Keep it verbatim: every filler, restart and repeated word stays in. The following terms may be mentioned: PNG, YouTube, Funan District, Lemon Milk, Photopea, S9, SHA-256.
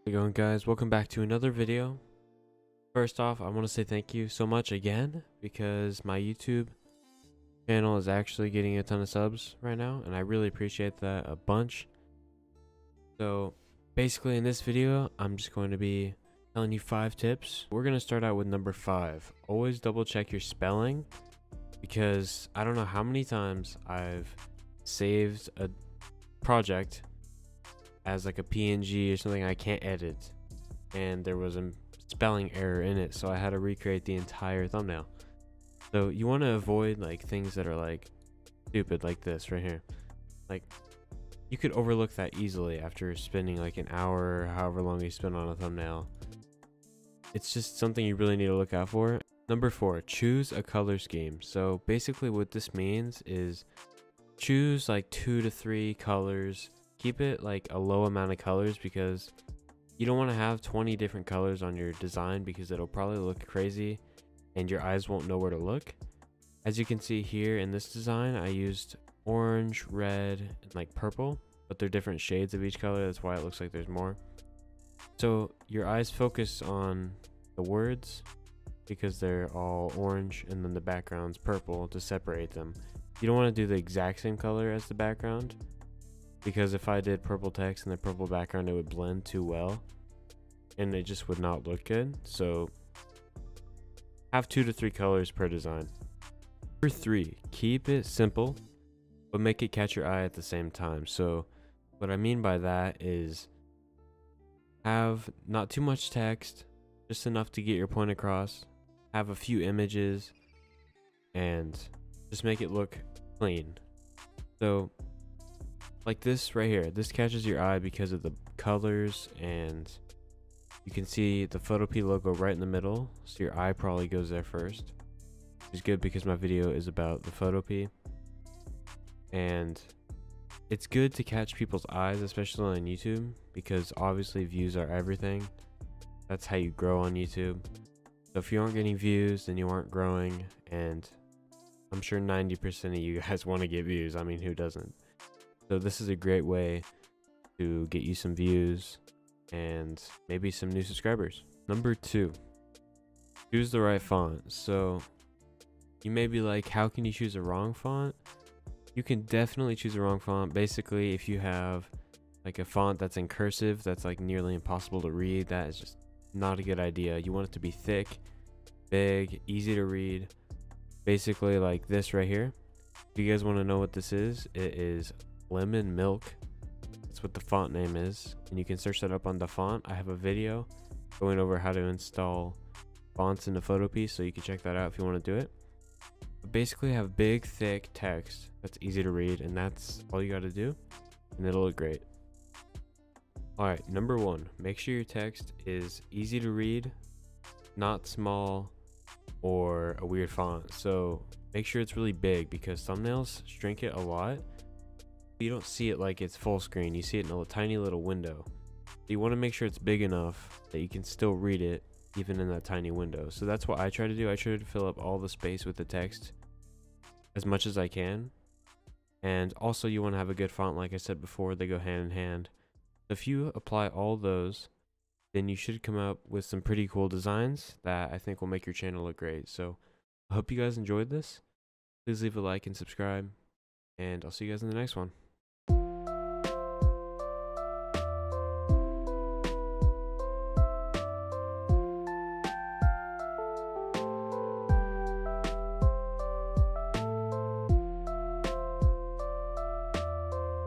How's it going, guys? Welcome back to another video. First off, I want to say thank you so much again, because my YouTube channel is actually getting a ton of subs right now, and I really appreciate that a bunch. So basically, in this video, I'm just going to be telling you five tips. We're going to start out with number five. Always double check your spelling, because I don't know how many times I've saved a project as like a P N G or something I can't edit, and there was a spelling error in it, so I had to recreate the entire thumbnail. So you want to avoid like things that are like stupid, like this right here. Like, you could overlook that easily after spending like an hour or however long you spend on a thumbnail. It's just something you really need to look out for. Number four, choose a color scheme. So basically what this means is choose like two to three colors. Keep it like a low amount of colors, because you don't want to have twenty different colors on your design, because it'll probably look crazy and your eyes won't know where to look. As you can see here in this design, I used orange, red, and like purple, but they're different shades of each color. That's why it looks like there's more. So your eyes focus on the words because they're all orange, and then the background's purple to separate them. You don't want to do the exact same color as the background, because if I did purple text and the purple background, it would blend too well and it just would not look good. So have two to three colors per design. Number three, keep it simple but make it catch your eye at the same time. So what I mean by that is have not too much text, just enough to get your point across. Have a few images and just make it look clean. So like this right here, this catches your eye because of the colors, and you can see the Photopea logo right in the middle, so your eye probably goes there first, which is good because my video is about the Photopea. And it's good to catch people's eyes, especially on YouTube, because obviously views are everything. That's how you grow on YouTube. So if you aren't getting views, then you aren't growing, and I'm sure ninety percent of you guys want to get views. I mean, who doesn't? So this is a great way to get you some views and maybe some new subscribers. Number two, choose the right font. So you may be like, how can you choose a wrong font? You can definitely choose a wrong font. Basically, if you have like a font that's in cursive, that's like nearly impossible to read, that is just not a good idea. You want it to be thick, big, easy to read. Basically like this right here. If you guys want to know what this is, it is Lemon Milk. That's what the font name is, and you can search that up on the font. I have a video going over how to install fonts into Photopea, so you can check that out if you want to do it. But basically, have big thick text that's easy to read, and that's all you got to do, and it'll look great. All right, number one, make sure your text is easy to read, not small or a weird font. So make sure it's really big, because thumbnails shrink it a lot. You don't see it like it's full screen, you see it in a tiny little window. You want to make sure it's big enough that you can still read it even in that tiny window. So that's what I try to do. I try to fill up all the space with the text as much as I can. And also, you want to have a good font. Like I said before, they go hand in hand. If you apply all those, then you should come up with some pretty cool designs that I think will make your channel look great. So I hope you guys enjoyed this. Please leave a like and subscribe, and I'll see you guys in the next one.